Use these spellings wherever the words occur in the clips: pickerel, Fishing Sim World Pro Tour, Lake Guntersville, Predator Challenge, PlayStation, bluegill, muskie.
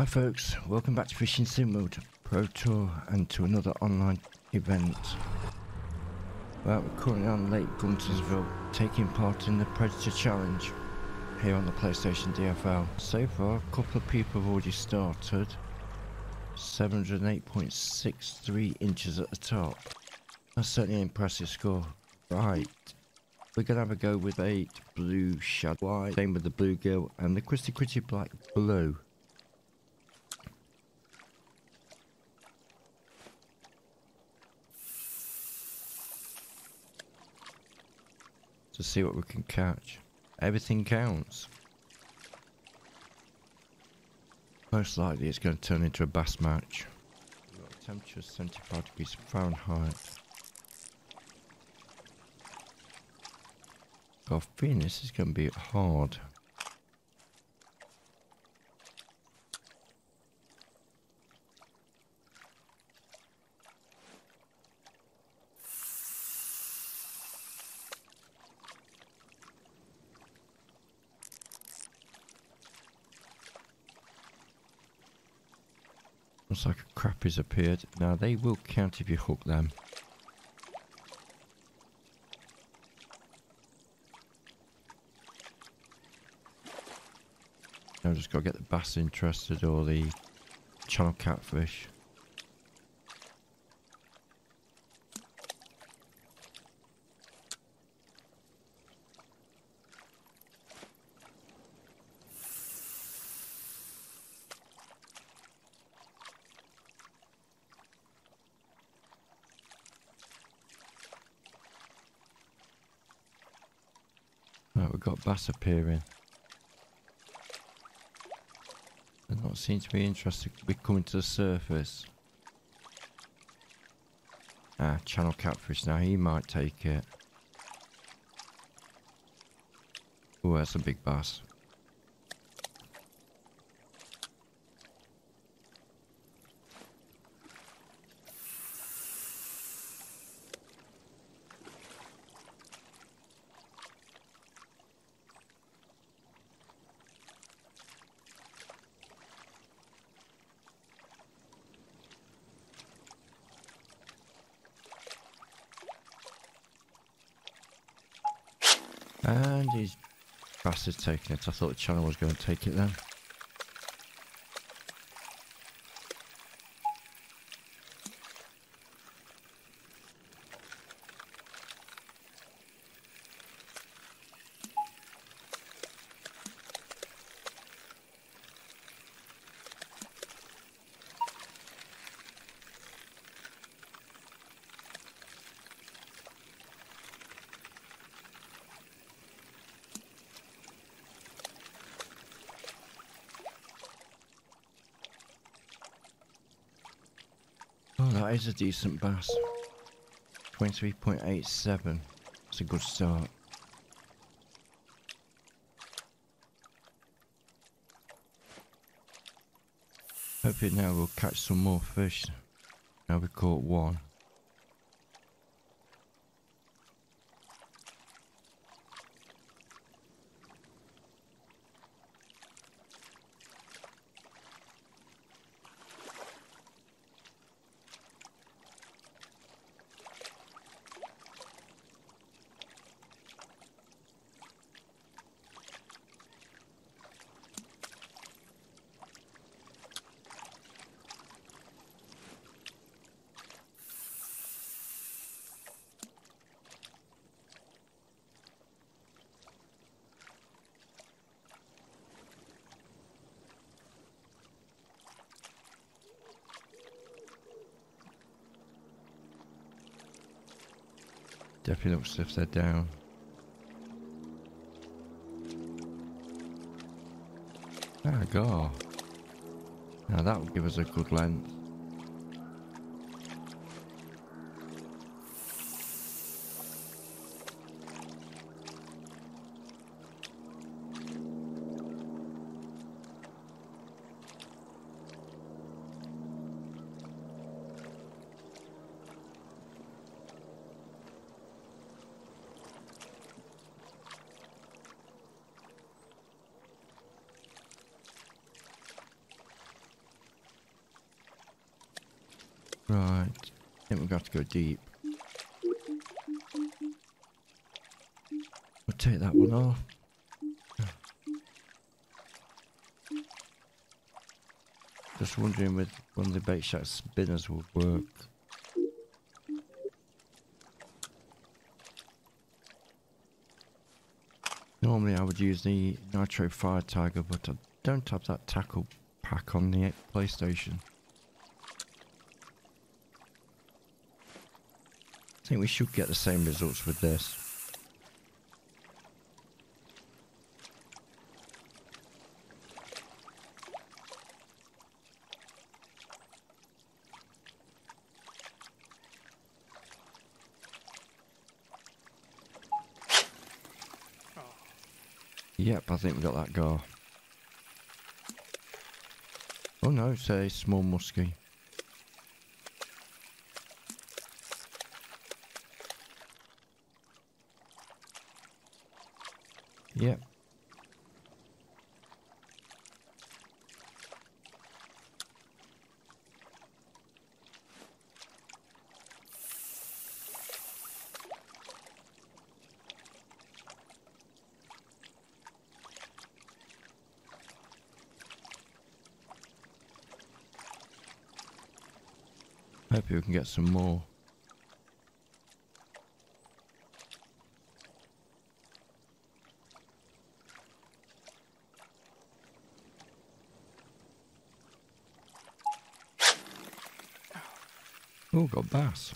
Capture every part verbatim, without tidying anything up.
Hi folks, welcome back to Fishing Sim World Pro Tour and to another online event. Well, we're currently on Lake Guntersville, taking part in the Predator Challenge here on the PlayStation D F L. So far, a couple of people have already started, seven hundred eight point six three inches at the top. That's certainly an impressive score. Right, we're going to have a go with eight blue shadow white, same with the bluegill and the Christy Critty black blue. To see what we can catch. Everything counts. Most likely it's going to turn into a bass match. We've got a temperature of seventy-five degrees Fahrenheit. God, Venus is going to be hard. Looks like a crappie's appeared. Now they will count if you hook them. Now just gotta get the bass interested or the channel catfish. Right, we've got bass appearing. They don't seem to be interested in coming to the surface. Ah, channel catfish now, he might take it. Oh, that's a big bass. And he's bastard taking it. I thought the channel was going to take it then. That is a decent bass. twenty-three point eight seven. That's a good start. Hopefully now we'll catch some more fish. Now we caught one. Definitely looks as if they're down. There we go. Now that will give us a good length. Right. I think we're going to have to go deep. We'll take that one off. Just wondering with one of the bait shack spinners would work. Normally I would use the Nitro Fire Tiger, but I don't have that tackle pack on the PlayStation. I think we should get the same results with this. Yep, I think we got that go. Oh no, it's a small muskie. Yep. Hopefully we can get some more. Oh, got bass.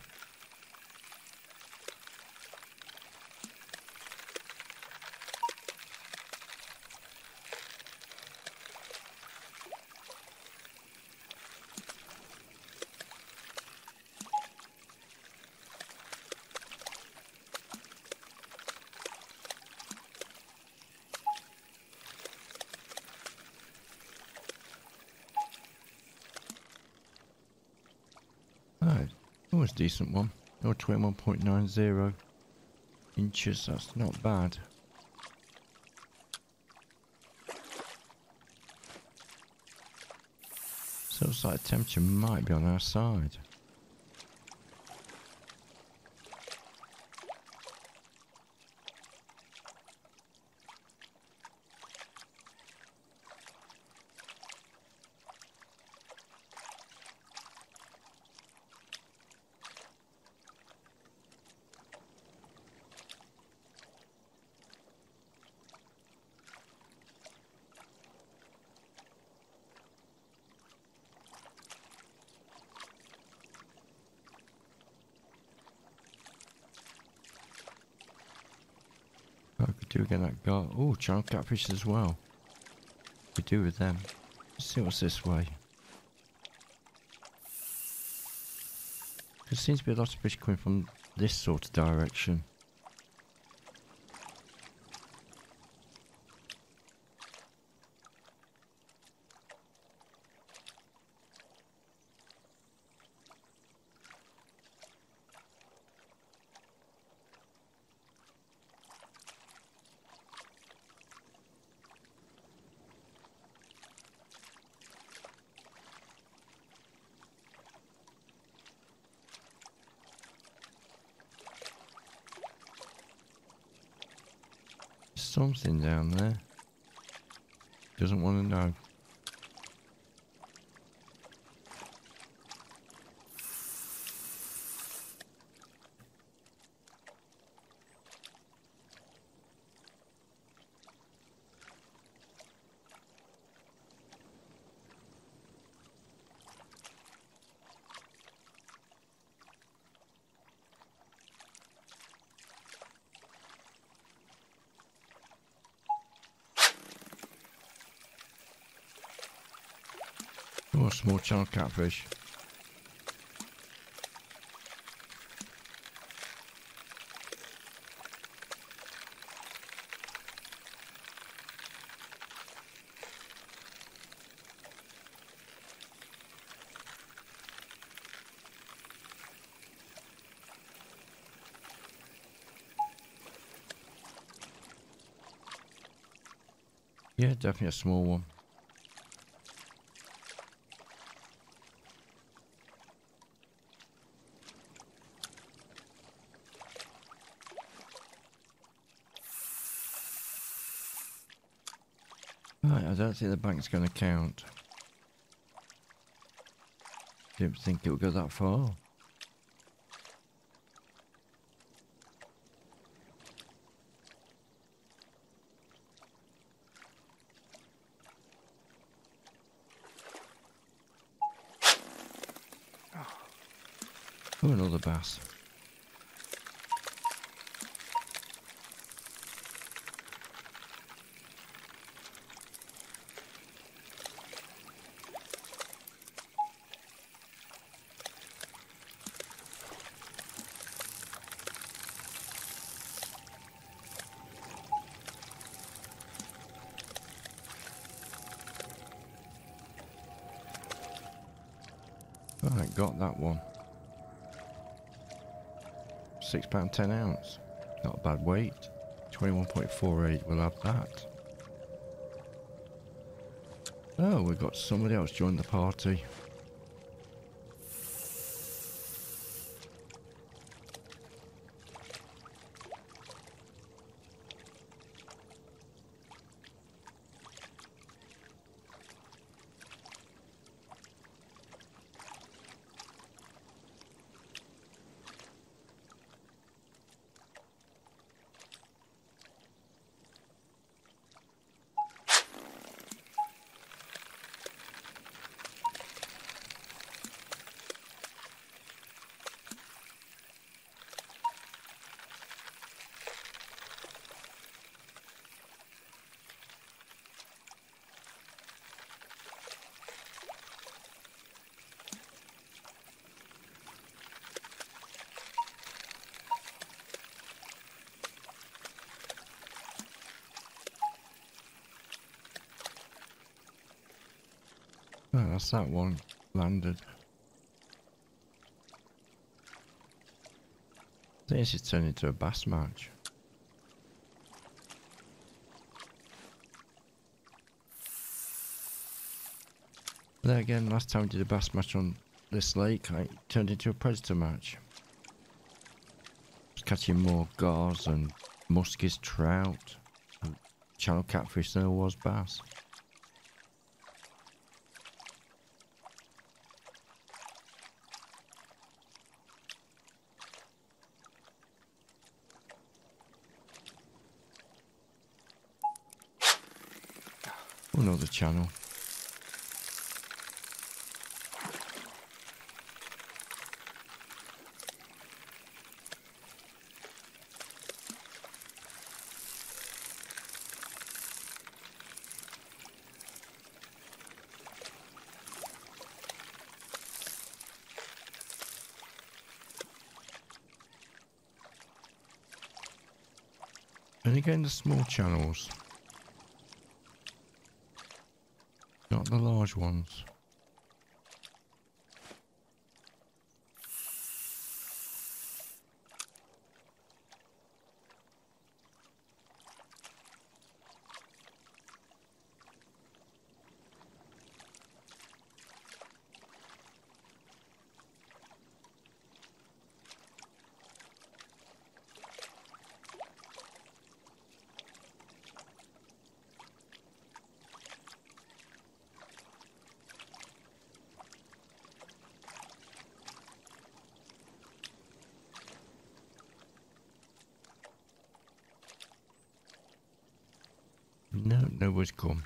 A decent one. Oh, twenty-one point nine zero inches, that's not bad. So it's like temperature might be on our side. Do again that guy. Oh, channel catfish as well. We do with them. Let's see what's this way. There seems to be a lot of fish coming from this sort of direction. Something down there. Doesn't want to know. Oh, small channel catfish. Yeah, definitely a small one. Right, I don't think the bank's going to count. Didn't think it would go that far. Oh, another bass. Right, got that one. six pound ten ounce. Not a bad weight. twenty-one point four eight, we'll have that. Oh, we've got somebody else joined the party. Oh, that's that one landed. I think this is turning into a bass match. But then again, last time we did a bass match on this lake, it turned into a predator match. Just catching more gars and muskies, trout, and channel catfish than there was bass. Another channel. And again, the small channels. The large ones. No, nobody's come.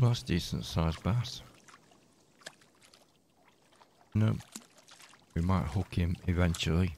Well, that's a decent sized bass. No, we might hook him eventually.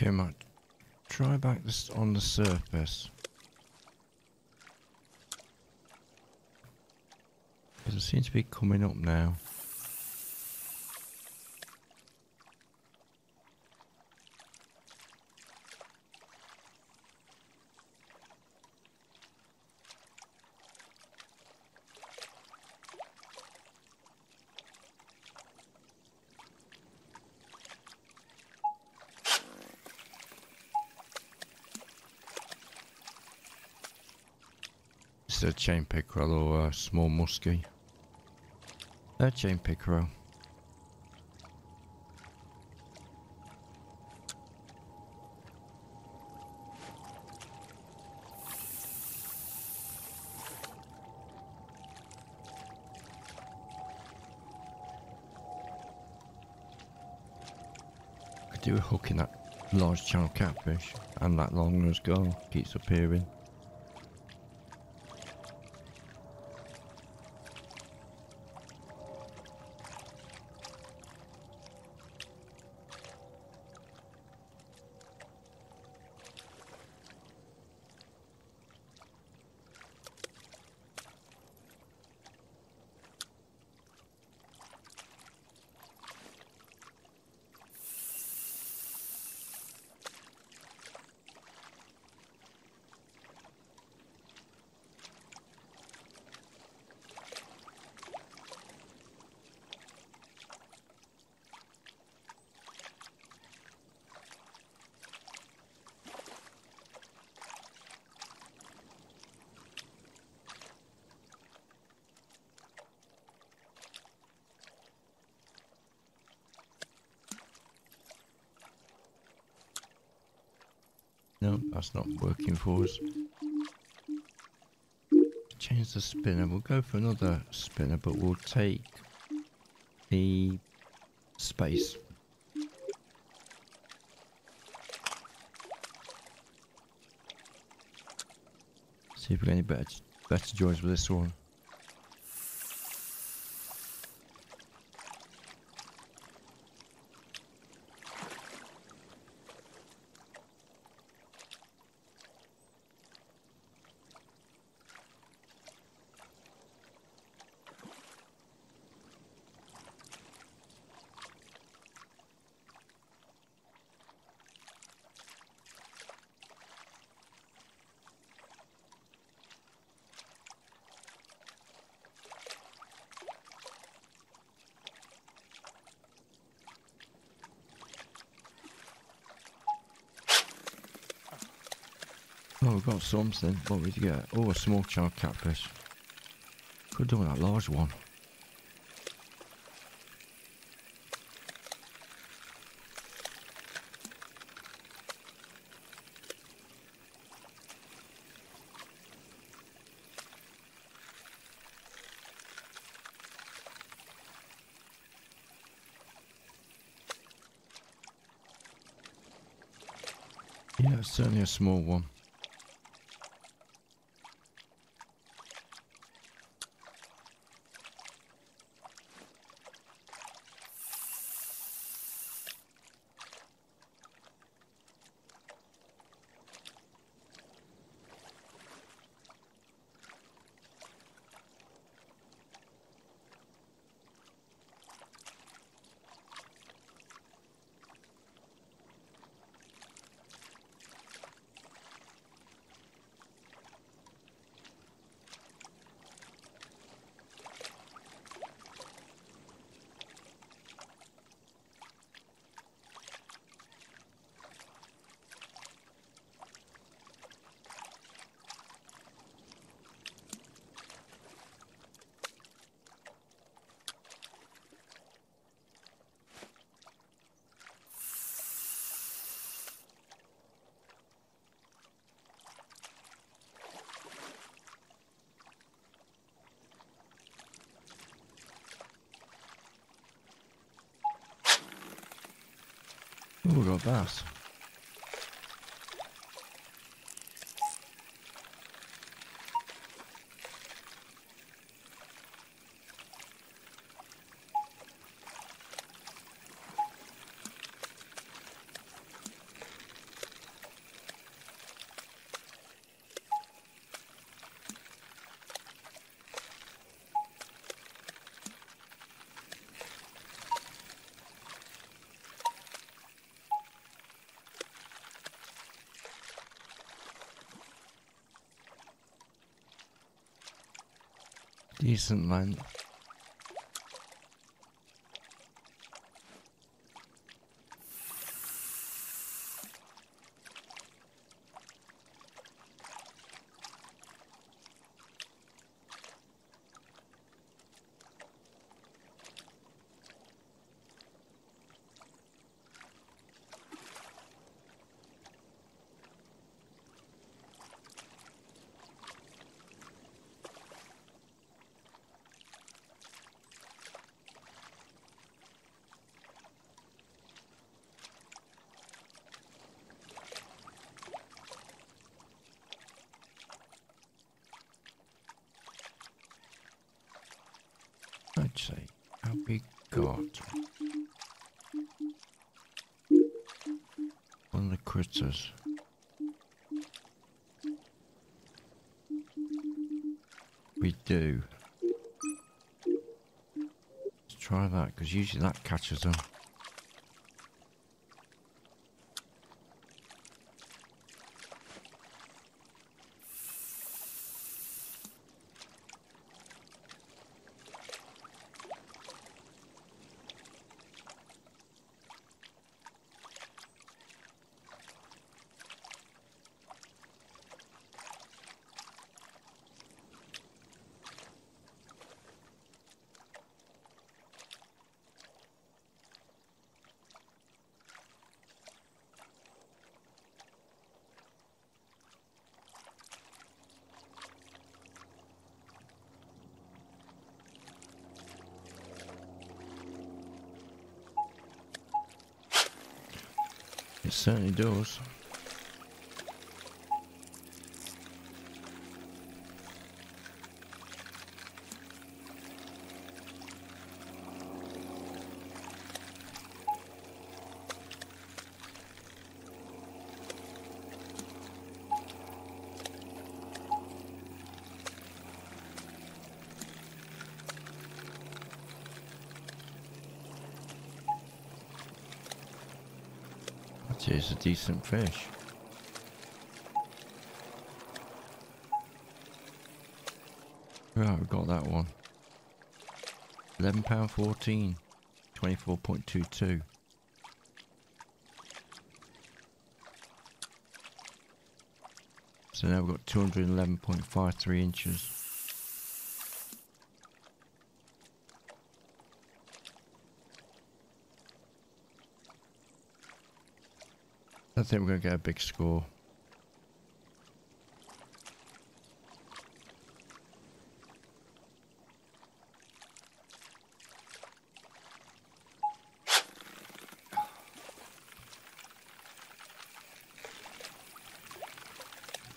Okay, might try back this on the surface. Because it seems to be coming up now. A chain pickerel or a small muskie. A chain pickerel. I do a hook in that large channel catfish and that long nose gull keeps appearing. No, that's not working for us. Change the spinner. We'll go for another spinner, but we'll take the space. See if we get any better better joys with this one. Oh, we've got something. What did we get? Oh, a small child catfish. Could do that large one. Yeah, it's certainly a small one. Oh, got that. decent length. Let's see, have we got one of the critters? We do. Let's try that, because usually that catches them. It certainly does. It's a decent fish. Right, we've got that one. eleven pound fourteen, twenty-four point two two. So now we've got two hundred eleven point five three inches. I think we're going to get a big score.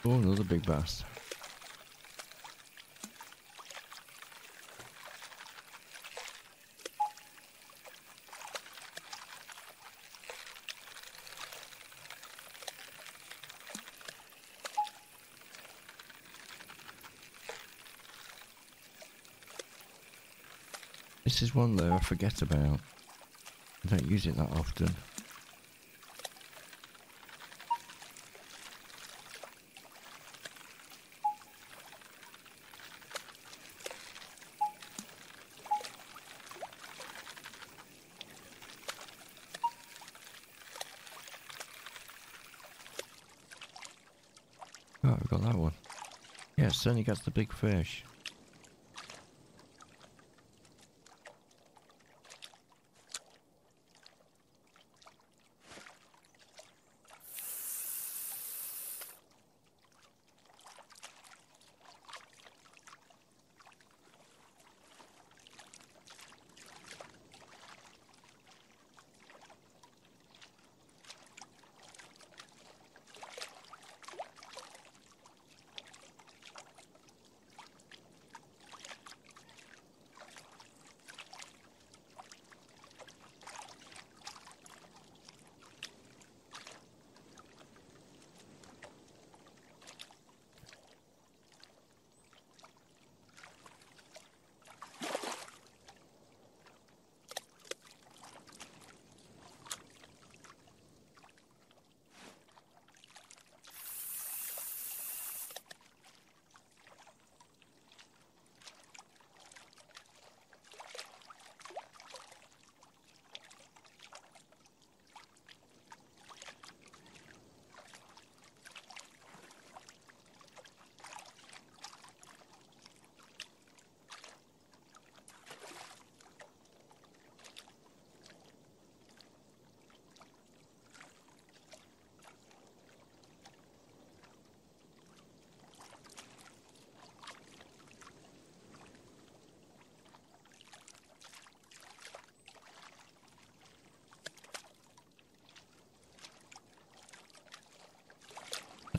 Oh, another big bass. This is one though I forget about. I don't use it that often. Oh, we've got that one. Yeah, it certainly gets the big fish.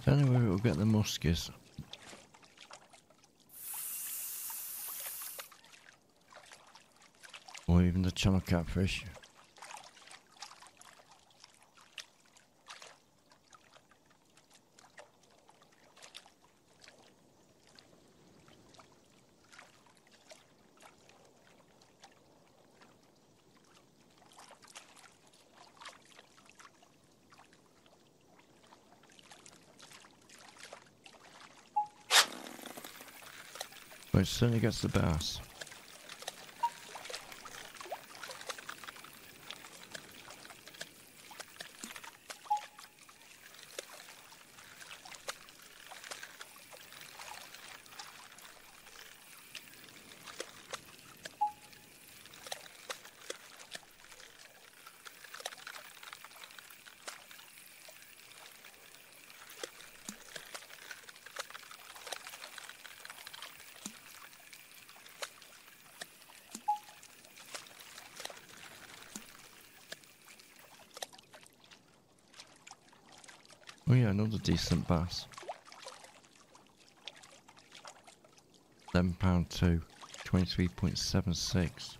I don't know where it'll get the muskies. Or even the channel catfish. But it certainly gets the bass. Oh yeah, another decent bass. eleven pound two, twenty-three point seven six.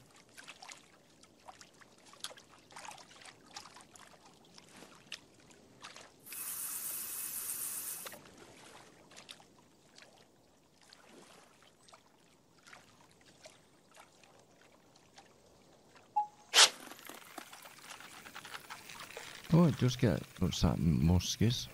Oh, it does get, looks like muskies.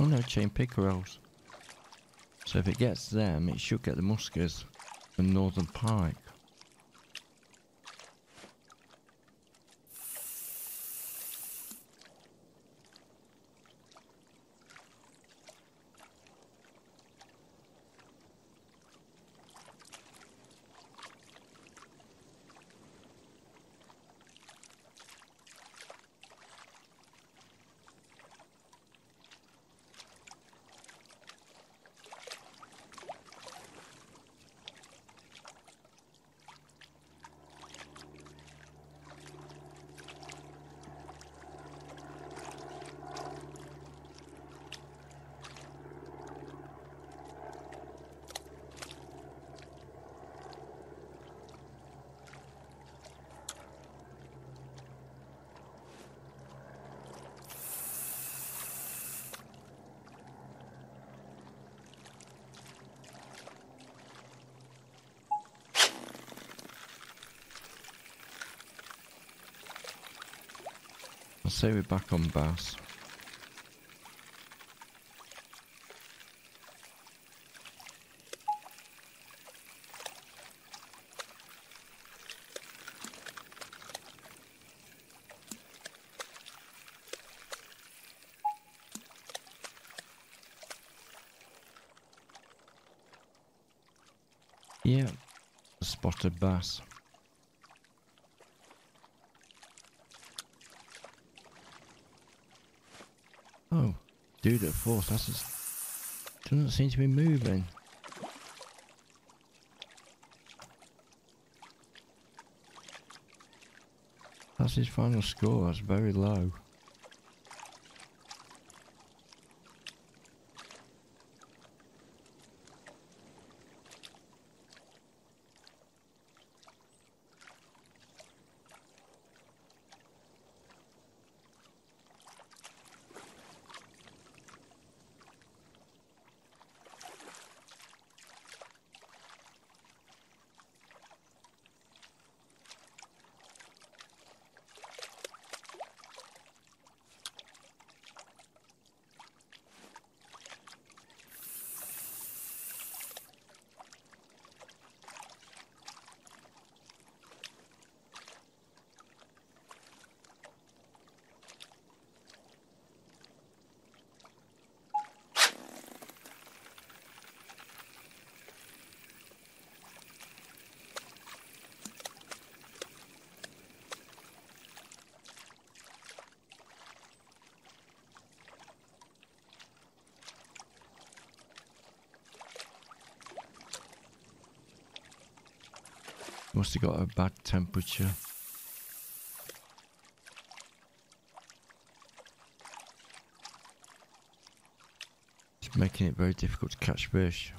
Oh no, chain pickerels. So if it gets them, it should get the muskies and northern pike. I'll say we're back on bass. Yeah, a spotted bass. Dude at fourth, that's just, doesn't seem to be moving. That's his final score, that's very low. must have got a bad temperature. It's making it very difficult to catch fish.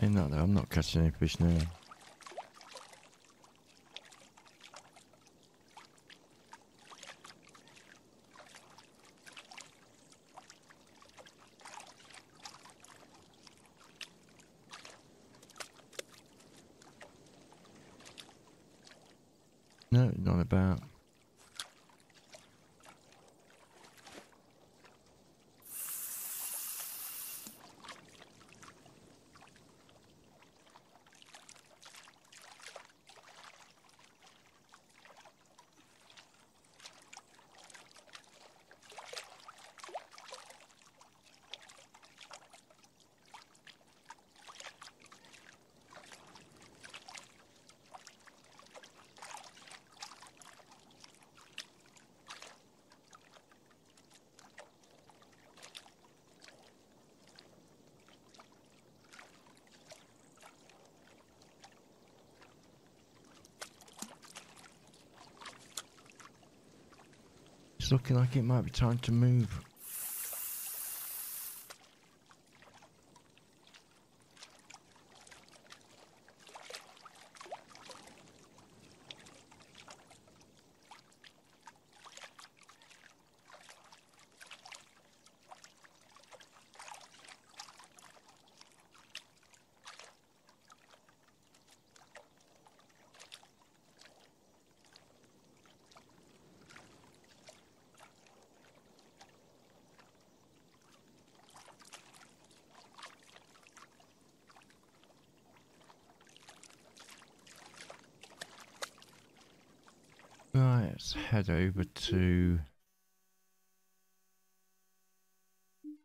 Saying that though, I'm not catching any fish now. No, not about. It's looking like it might be time to move. Right, let's head over to...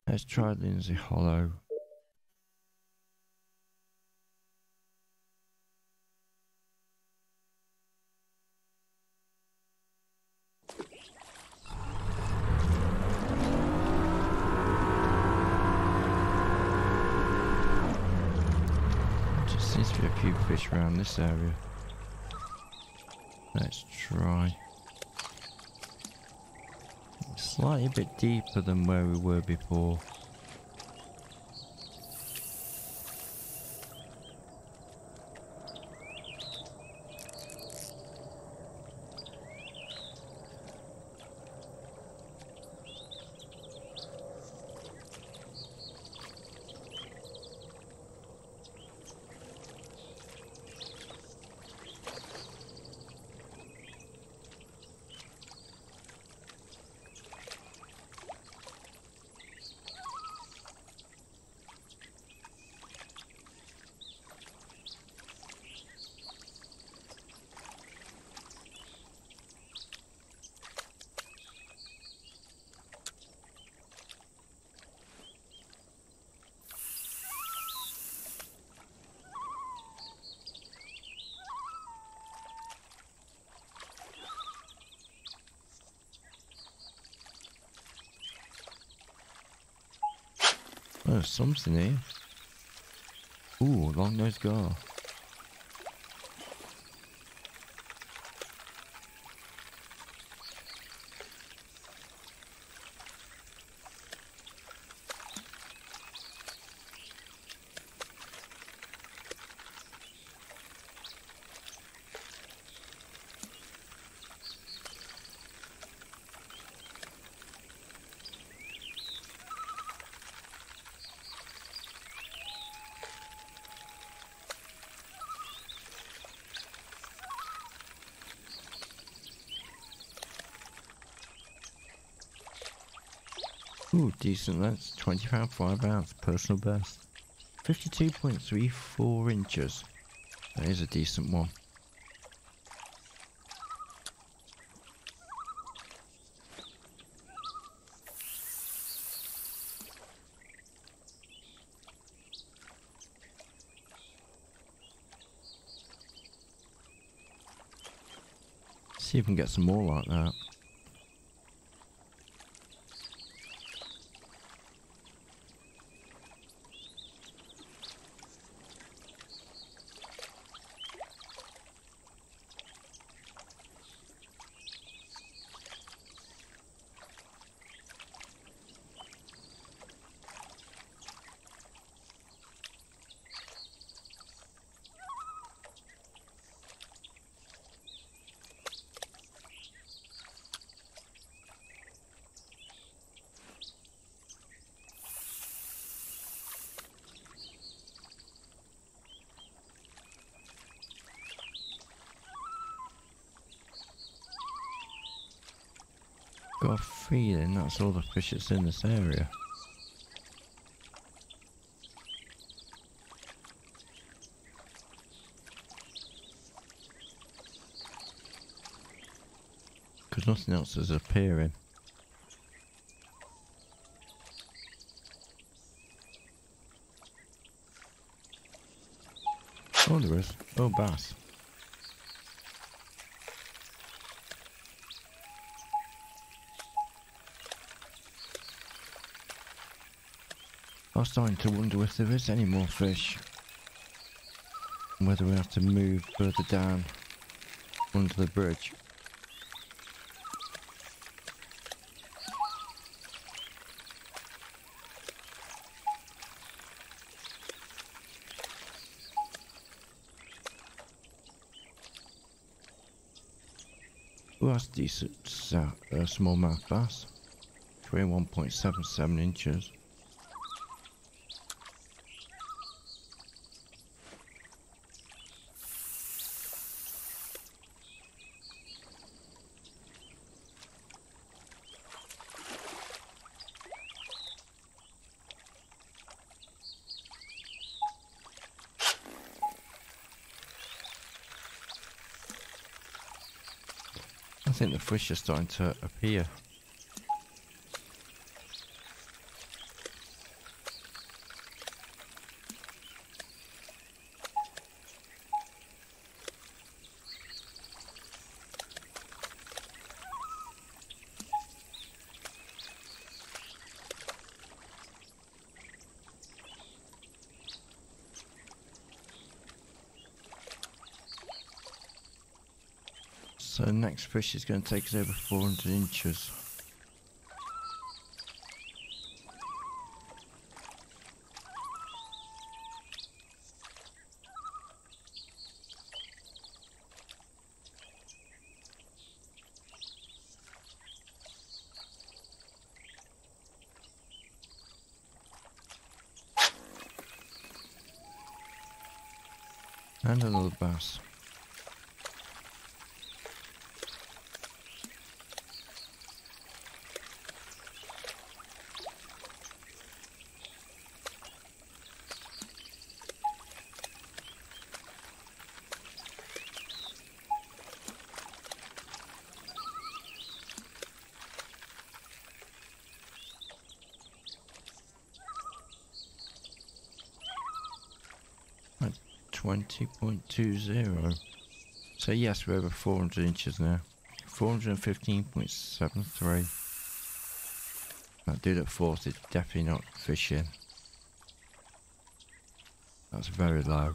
Let's try Lindsay Hollow. There seems to be a few fish around this area. Let's try. It's slightly a bit deeper than where we were before. There's something here. Ooh, long nosed gar. Ooh, decent. That's twenty pound five ounce, personal best. fifty-two point three four inches. That is a decent one. See if we can get some more like that. Got a feeling that's all the fish that's in this area. Because nothing else is appearing. Oh, there is. Oh, bass. I'm starting to wonder if there is any more fish, and whether we have to move further down under the bridge. Well, that's decent. Uh, uh, smallmouth bass, twenty-one point seven seven inches. I think the fish are starting to appear. So the next fish is going to take us over four hundred inches. And another bass. twenty point two zero. So yes, we're over four hundred inches now. four hundred fifteen point seven three. That dude at forty is definitely not fishing. That's very low.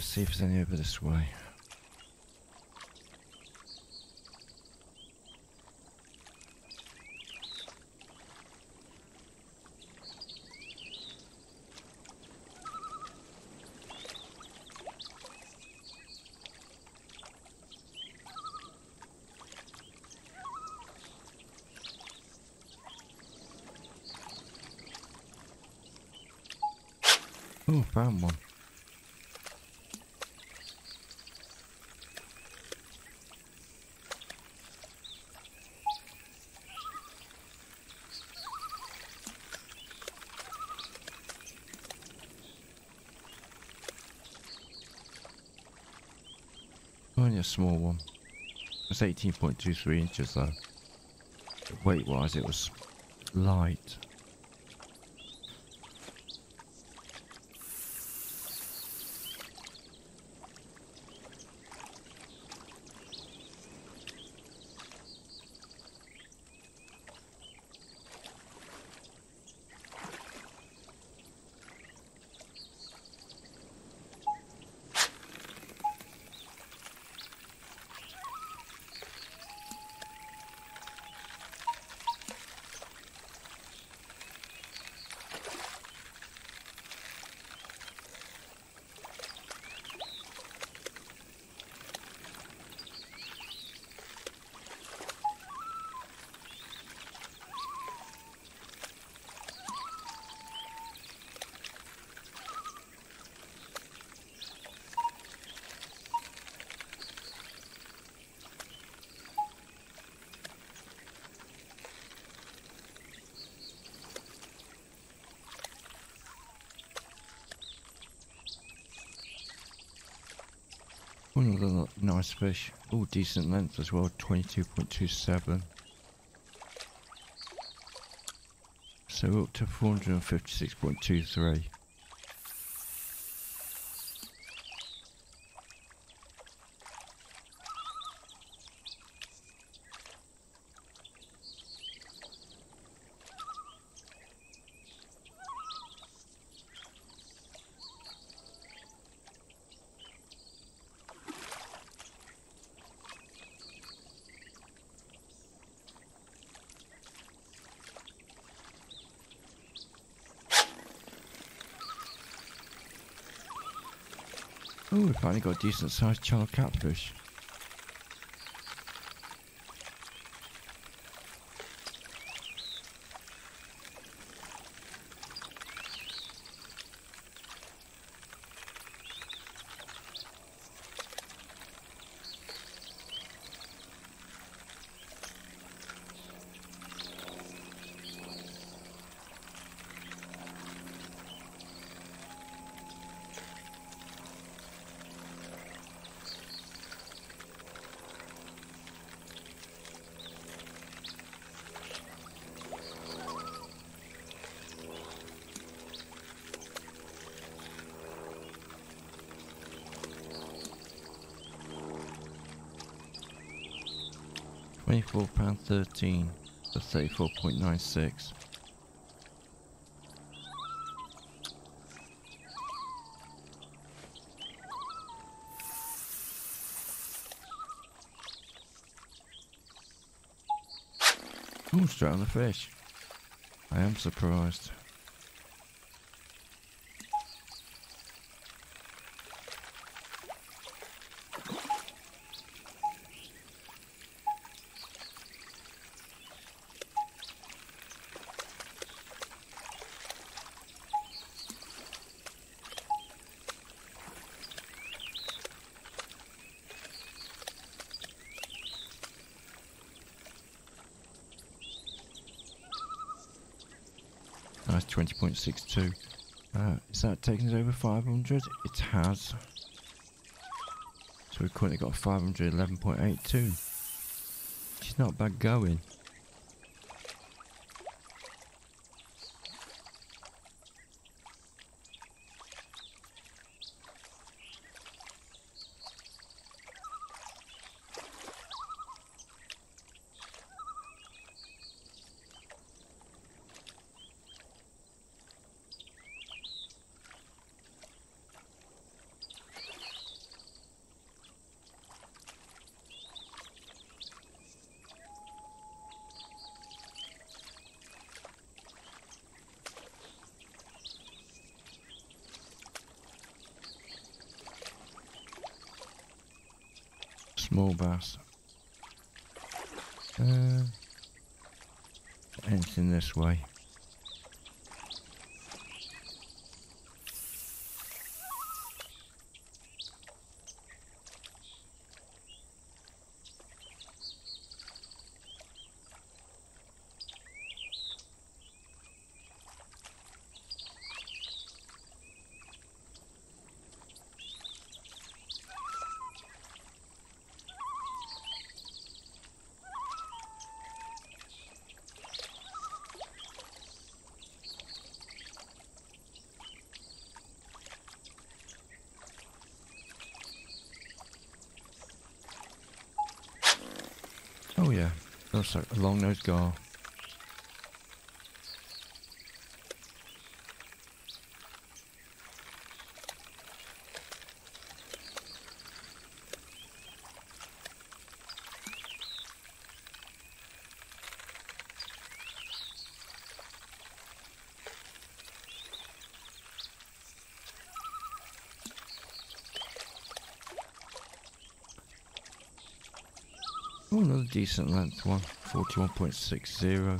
Let's see if there's any over this way. Oh, found one. Only a small one. It's eighteen point two three inches though. Weight wise it was light. Another nice fish. Oh, decent length as well, twenty-two point two seven. So up to four hundred fifty-six point two three. Oh, we finally got a decent sized channel catfish. twenty-four pound thirteen for thirty-four point nine six. Oh, straight on the fish. I am surprised. twenty point six two. Uh, is that taking us over five hundred? It has. So we've currently got five hundred eleven point eight two. It's not bad going. small bass. Uh, anything this way. Oh yeah, that's like a long-nosed gull. Oh, another decent length one, forty-one point six zero.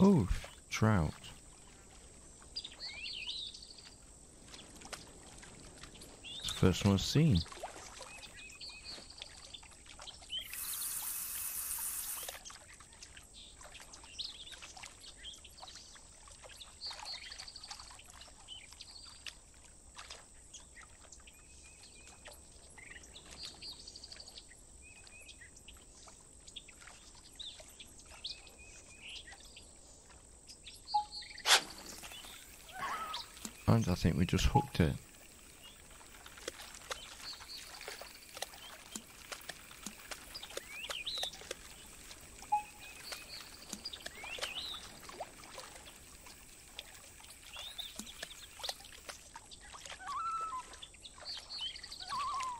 Oh, trout. First one I've seen. And I think we just hooked it.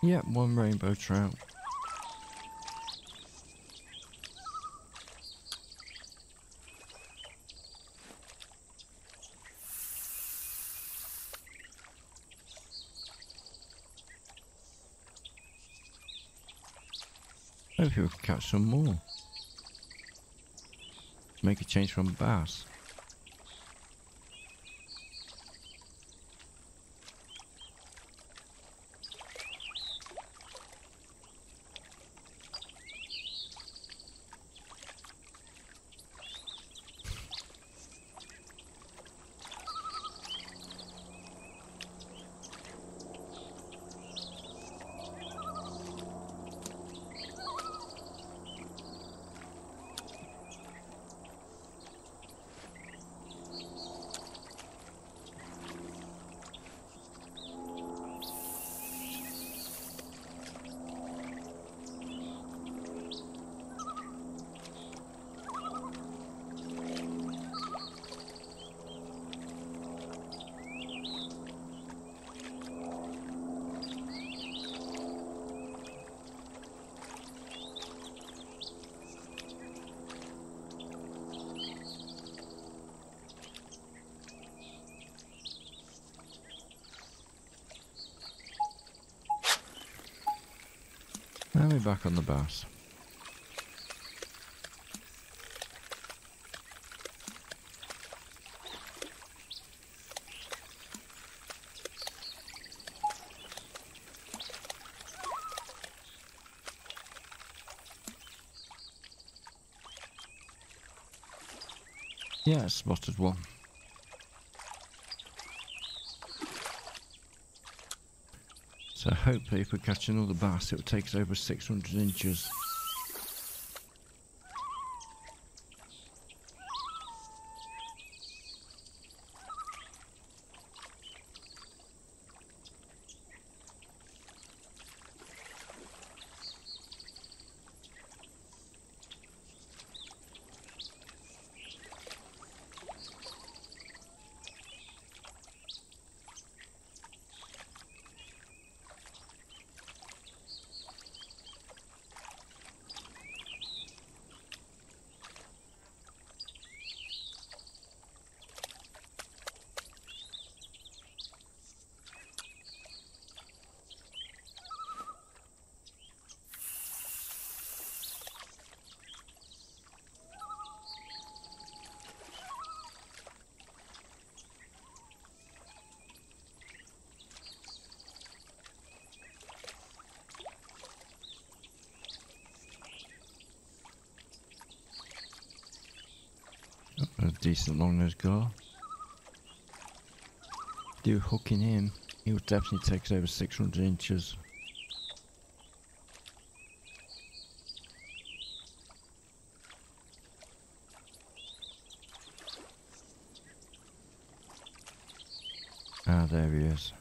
Yep, one rainbow trout. Maybe we can catch some more. Make a change from bass. Now we're back on the bass. Yeah, I spotted one. So hopefully if we catch another bass, it will take us over six hundred inches. a decent long-nose gar. Dude, hooking him, he will definitely take over six hundred inches. Ah, there he is.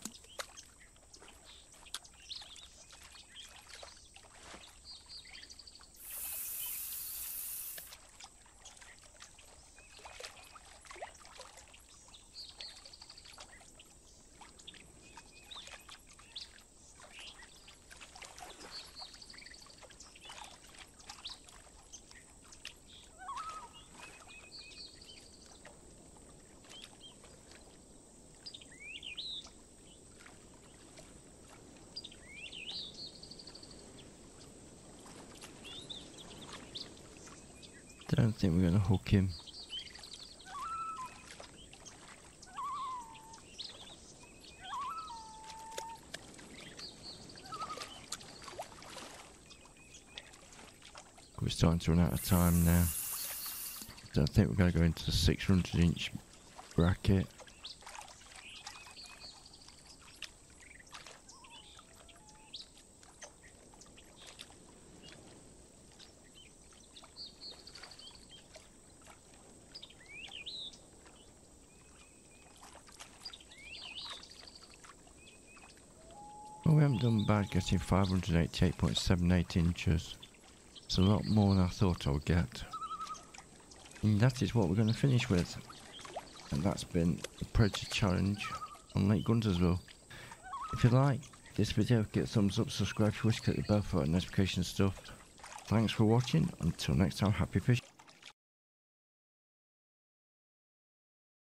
I don't think we're going to hook him. We're starting to run out of time now. I don't think we're going to go into the six hundred inch bracket. We haven't done bad, getting five hundred eighty-eight point seven eight inches. It's a lot more than I thought I would get. And that is what we're going to finish with. And that's been the Predator Challenge on Lake Guntersville. If you like this video, give it a thumbs up, subscribe if you wish, click the bell for notification stuff. Thanks for watching, until next time, happy fishing.